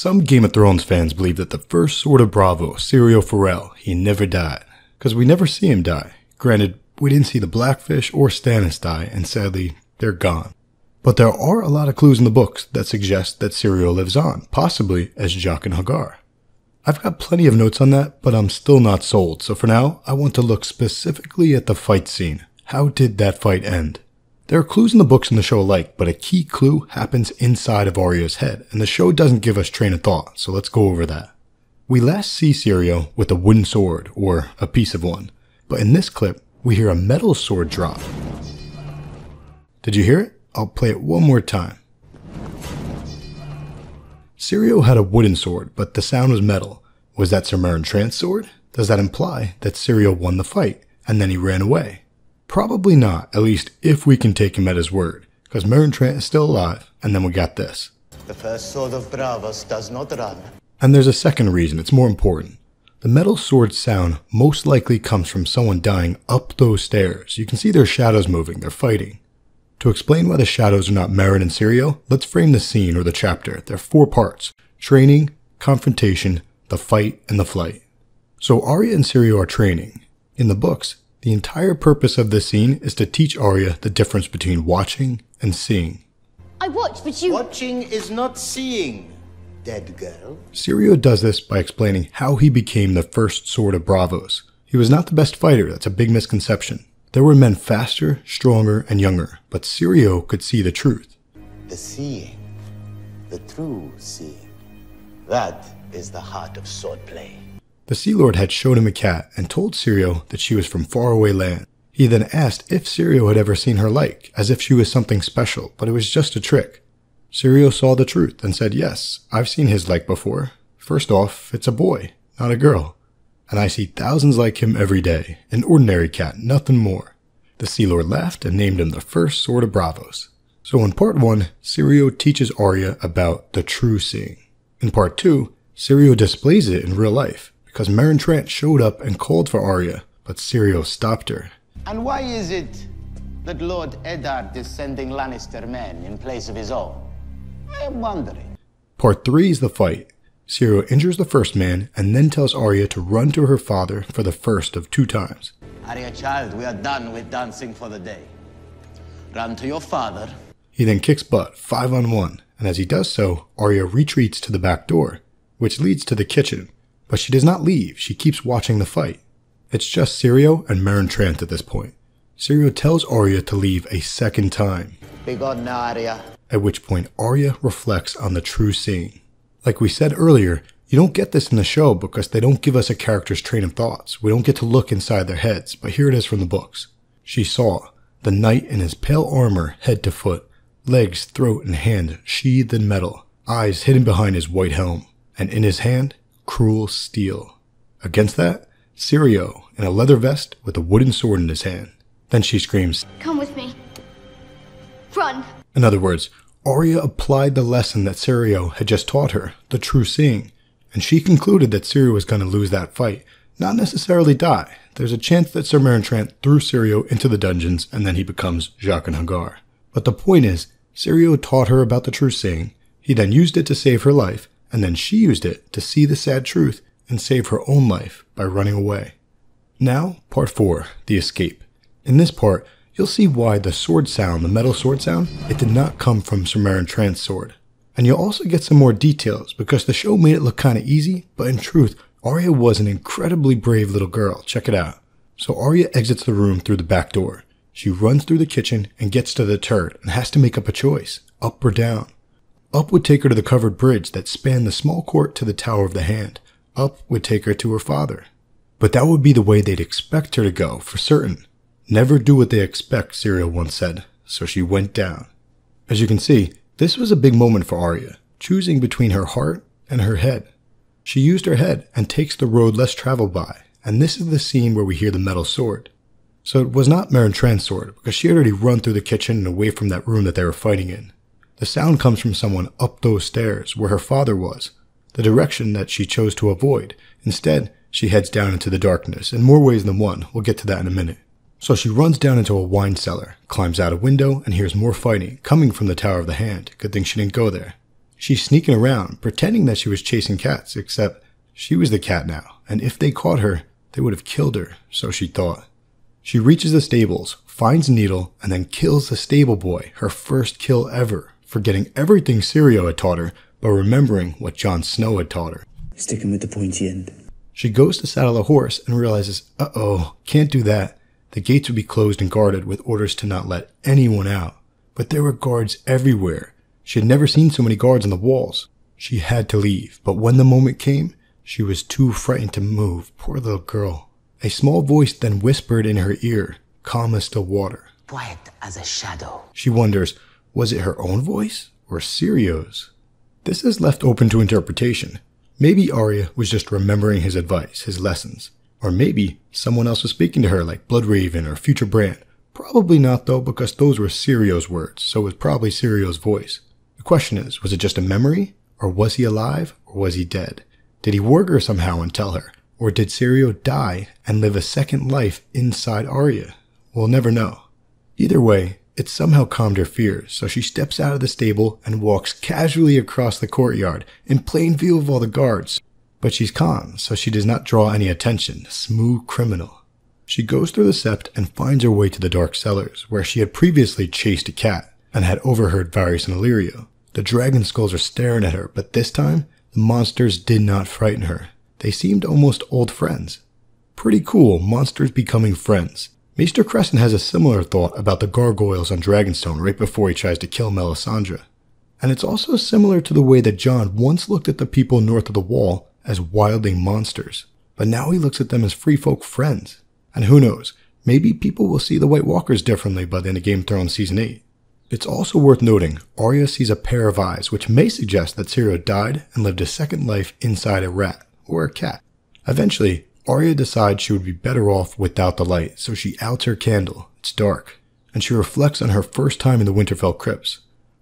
Some Game of Thrones fans believe that the first Sword of Braavos, Syrio Forel, he never died, because we never see him die. Granted, we didn't see the Blackfish or Stannis die, and sadly, they're gone. But there are a lot of clues in the books that suggest that Syrio lives on, possibly as Jaqen H'ghar. I've got plenty of notes on that, but I'm still not sold, so for now, I want to look specifically at the fight scene. How did that fight end? There are clues in the books and the show alike, but a key clue happens inside of Arya's head, and the show doesn't give us train of thought, so let's go over that. We last see Syrio with a wooden sword, or a piece of one, but in this clip, we hear a metal sword drop. Did you hear it? I'll play it one more time. Syrio had a wooden sword, but the sound was metal. Was that Ser Meryn Trant's sword? Does that imply that Syrio won the fight, and then he ran away? Probably not, at least if we can take him at his word, because Meryn Trant is still alive, and then we got this. The first sword of Braavos does not run. And there's a second reason, it's more important. The metal sword sound most likely comes from someone dying up those stairs. You can see their shadows moving, they're fighting. To explain why the shadows are not Meryn and Syrio, let's frame the scene or the chapter. There are four parts: training, confrontation, the fight, and the flight. So Arya and Syrio are training. In the books, the entire purpose of this scene is to teach Arya the difference between watching and seeing. I watch, but you... Watching is not seeing, dead girl. Syrio does this by explaining how he became the first Sword of Braavos. He was not the best fighter, that's a big misconception. There were men faster, stronger, and younger, but Syrio could see the truth. The seeing, the true seeing, that is the heart of swordplay. The Sea Lord had shown him a cat and told Syrio that she was from faraway land. He then asked if Syrio had ever seen her like, as if she was something special, but it was just a trick. Syrio saw the truth and said, yes, I've seen his like before. First off, it's a boy, not a girl. And I see thousands like him every day, an ordinary cat, nothing more. The Sea Lord laughed and named him the first Sword of Braavos. So in part 1, Syrio teaches Arya about the true seeing. In part 2, Syrio displays it in real life, because Meryn Trant showed up and called for Arya, but Syrio stopped her. And why is it that Lord Eddard is sending Lannister men in place of his own? I am wondering. Part 3 is the fight. Syrio injures the first man and then tells Arya to run to her father for the first of 2 times. Arya, child, we are done with dancing for the day. Run to your father. He then kicks butt, 5-on-1, and as he does so, Arya retreats to the back door, which leads to the kitchen, but she does not leave, she keeps watching the fight. It's just Syrio and Meryn Trant at this point. Syrio tells Arya to leave a second time. Be gone now, Arya. At which point Arya reflects on the true seeing. Like we said earlier, you don't get this in the show because they don't give us a character's train of thoughts. We don't get to look inside their heads, but here it is from the books. She saw the knight in his pale armor, head to foot, legs, throat, and hand sheathed in metal, eyes hidden behind his white helm, and in his hand, cruel steel. Against that, Syrio in a leather vest with a wooden sword in his hand. Then she screams, "Come with me. Run." In other words, Arya applied the lesson that Syrio had just taught her, the true seeing, and she concluded that Syrio was going to lose that fight, not necessarily die. There's a chance that Ser Meryn Trant threw Syrio into the dungeons and then he becomes Jaqen H'ghar. But the point is, Syrio taught her about the true seeing, he then used it to save her life, and then she used it to see the sad truth and save her own life by running away. Now, part 4, the escape. In this part, you'll see why the sword sound, the metal sword sound, it did not come from Ser Meryn Trant's sword. And you'll also get some more details because the show made it look kind of easy, but in truth, Arya was an incredibly brave little girl. Check it out. So Arya exits the room through the back door. She runs through the kitchen and gets to the turret and has to make up a choice, up or down. Up would take her to the covered bridge that spanned the small court to the Tower of the Hand. Up would take her to her father. But that would be the way they'd expect her to go, for certain. Never do what they expect, Syrio once said, so she went down. As you can see, this was a big moment for Arya, choosing between her heart and her head. She used her head and takes the road less traveled by, and this is the scene where we hear the metal sword. So it was not Meryn Trant's sword, because she had already run through the kitchen and away from that room that they were fighting in. The sound comes from someone up those stairs, where her father was, the direction that she chose to avoid. Instead, she heads down into the darkness, in more ways than one, we'll get to that in a minute. So she runs down into a wine cellar, climbs out a window, and hears more fighting, coming from the Tower of the Hand. Good thing she didn't go there. She's sneaking around, pretending that she was chasing cats, except she was the cat now, and if they caught her, they would have killed her, so she thought. She reaches the stables, finds a needle, and then kills the stable boy, her first kill ever, forgetting everything Syrio had taught her, but remembering what Jon Snow had taught her. Stick him with the pointy end. She goes to saddle a horse and realizes, uh-oh, can't do that. The gates would be closed and guarded with orders to not let anyone out. But there were guards everywhere. She had never seen so many guards on the walls. She had to leave, but when the moment came, she was too frightened to move, poor little girl. A small voice then whispered in her ear, calm as the water. Quiet as a shadow. She wonders, was it her own voice or Syrio's? This is left open to interpretation. Maybe Arya was just remembering his advice, his lessons. Or maybe someone else was speaking to her, like Bloodraven or Future Brand. Probably not though, because those were Syrio's words, so it was probably Syrio's voice. The question is, was it just a memory? Or was he alive? Or was he dead? Did he warg her somehow and tell her? Or did Syrio die and live a second life inside Arya? We'll never know. Either way, it somehow calmed her fears, so she steps out of the stable and walks casually across the courtyard in plain view of all the guards. But she's calm, so she does not draw any attention. Smooth criminal. She goes through the sept and finds her way to the dark cellars, where she had previously chased a cat and had overheard Varys and Illyrio. The dragon skulls are staring at her, but this time, the monsters did not frighten her. They seemed almost old friends. Pretty cool, monsters becoming friends. Maester Crescent has a similar thought about the gargoyles on Dragonstone right before he tries to kill Melisandre. And it's also similar to the way that Jon once looked at the people north of the wall as wildling monsters. But now he looks at them as free folk friends. And who knows, maybe people will see the White Walkers differently by the end of Game of Thrones Season 8. It's also worth noting, Arya sees a pair of eyes, which may suggest that Syrio died and lived a second life inside a rat, or a cat. Eventually, Arya decides she would be better off without the light, so she outs her candle, it's dark, and she reflects on her first time in the Winterfell crypts.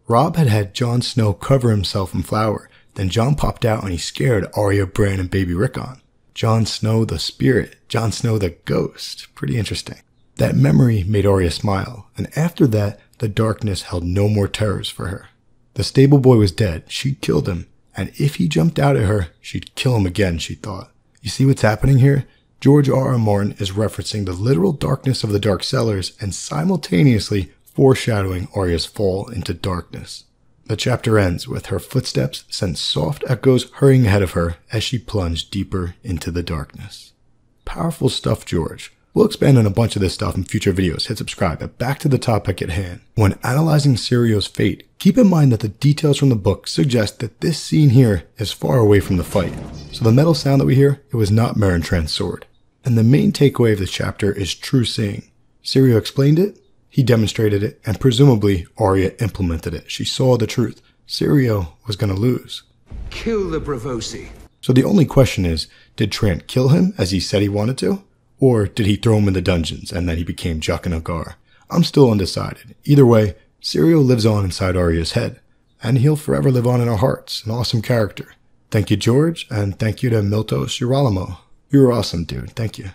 Robb had Jon Snow cover himself in flour, then Jon popped out and he scared Arya, Bran, and baby Rickon. Jon Snow the spirit, Jon Snow the ghost, pretty interesting. That memory made Arya smile, and after that, the darkness held no more terrors for her. The stable boy was dead, she'd killed him, and if he jumped out at her, she'd kill him again, she thought. You see what's happening here? George R. R. Martin is referencing the literal darkness of the dark cellars and simultaneously foreshadowing Arya's fall into darkness. The chapter ends with her footsteps sent soft echoes hurrying ahead of her as she plunged deeper into the darkness. Powerful stuff, George. We'll expand on a bunch of this stuff in future videos. Hit subscribe, but back to the topic at hand. When analyzing Syrio's fate, keep in mind that the details from the book suggest that this scene here is far away from the fight. So the metal sound that we hear, it was not Meryn Trant's sword. And the main takeaway of this chapter is true saying. Syrio explained it, he demonstrated it, and presumably Arya implemented it. She saw the truth. Syrio was going to lose. Kill the Braavosi. So the only question is, did Trant kill him as he said he wanted to? Or did he throw him in the dungeons and then he became Jaqen H'ghar? I'm still undecided. Either way, Syrio lives on inside Arya's head. And he'll forever live on in our hearts. An awesome character. Thank you, George, and thank you to Miltos Giralamo. You're awesome, dude. Thank you.